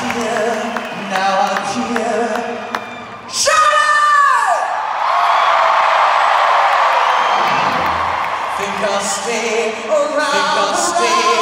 Think I'll stay around.